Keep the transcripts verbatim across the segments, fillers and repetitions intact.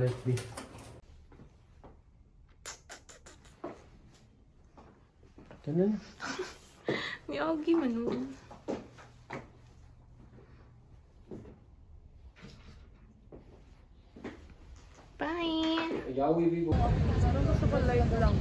Let's be. Ito na. May augie man mo. Bye! Yawi, bibo. Sarang ko sa palay ko lang.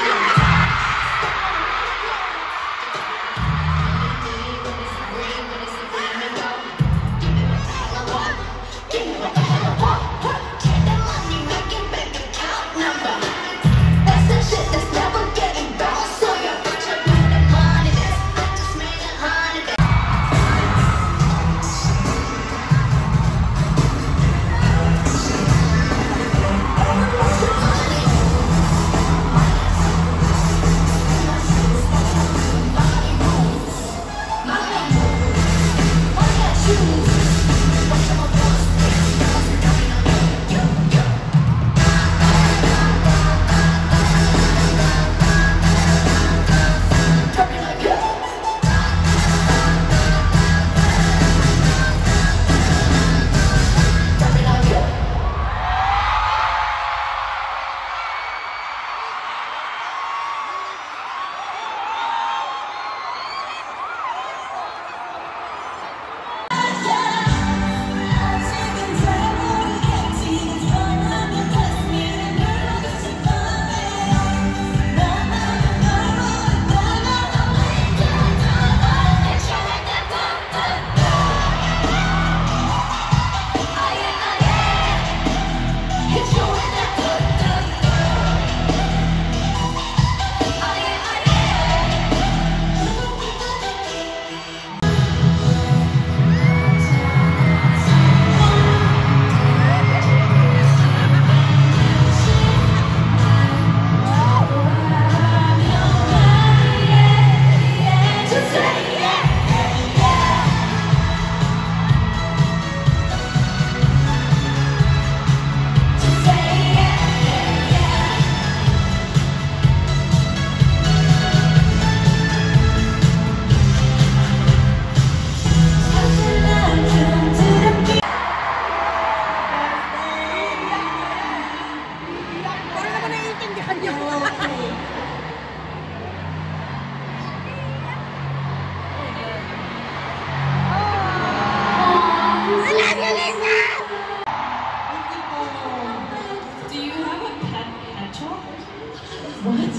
What?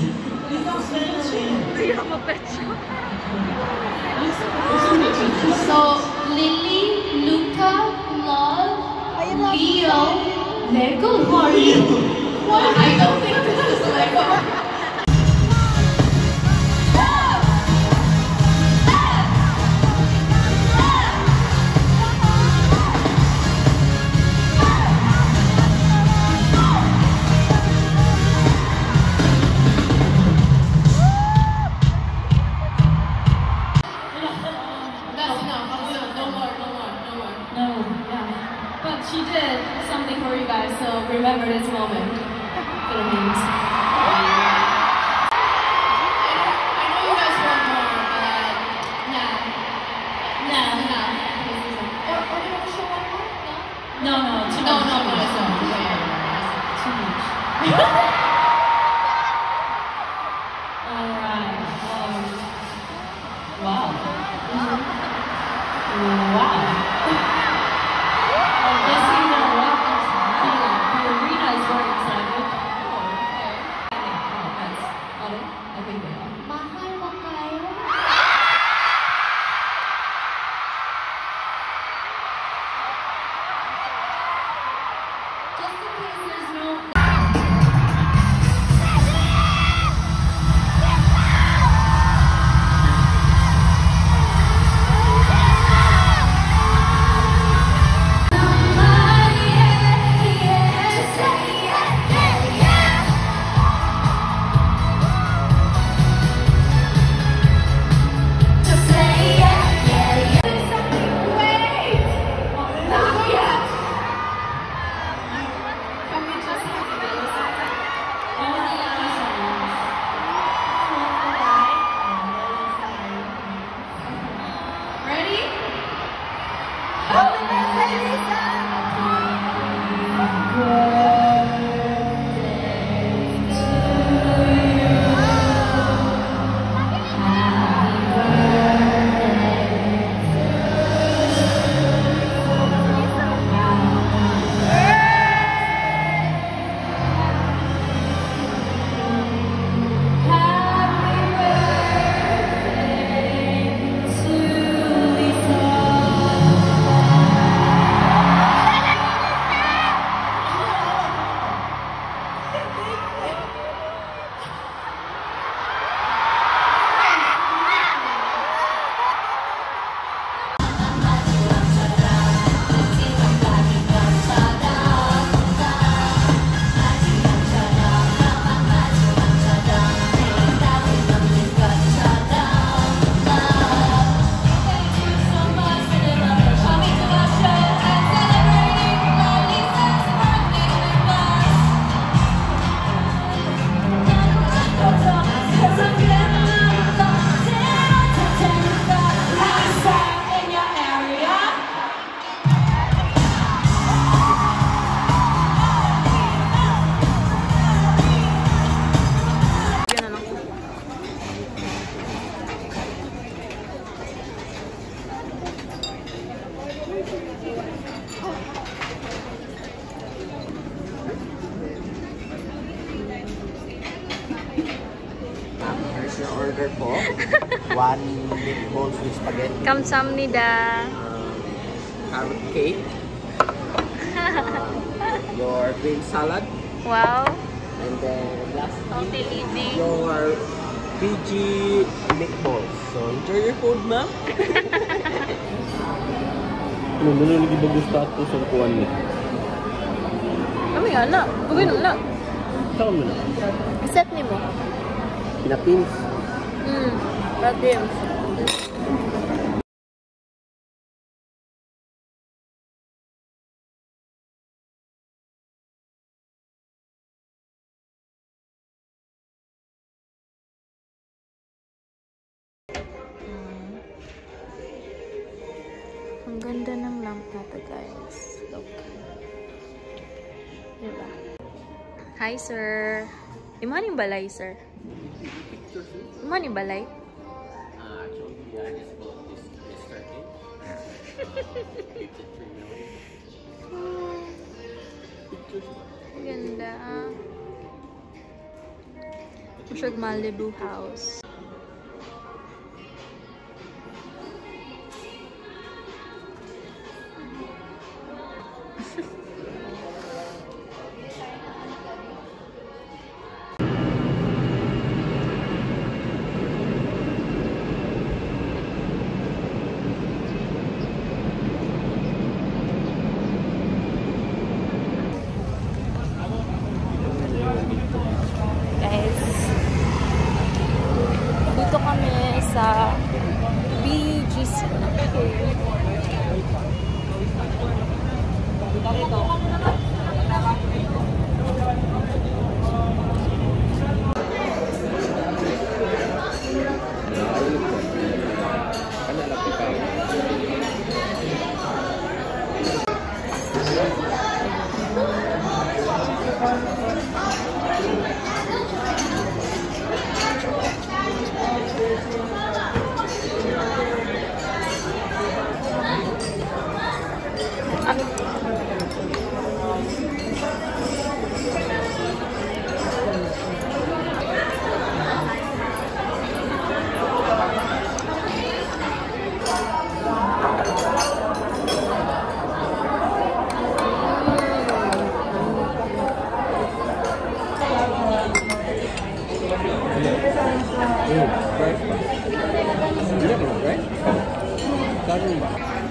Do you have a picture? So, Lily, Luca, Lol, Leo, Lego, what are you? What? I don't think this is Lego. She did something for you guys, so remember this moment. That it means. I know you guys want more, but nah. Nah, nah. Or, or you want to show one more? No? No, no. Too no, much. no, no, no, no. Too much. Alright. Um, wow. Mm-hmm. Wow. Bye. yung order ko. One big bowl with spaghetti. Kamsahamnida. Um, carrot cake. Um, your green salad. Wow. And then last thing, your P G meatballs. So enjoy your food, ma'am. Ano na lagi bagus tato sa kuwan niya? Ano yan na? Pagano na? Saan mo na? Set ni mo? Pinapins. Hmm. Pinapins. Ang ganda ng lamp nato, guys. Look. Diba? Hi, sir. Iman yung balay, sir? Iman yung balay? Uh, actually, yeah, I just bought this yesterday. Ang ganda, ah. Mushag Malibu house. Right?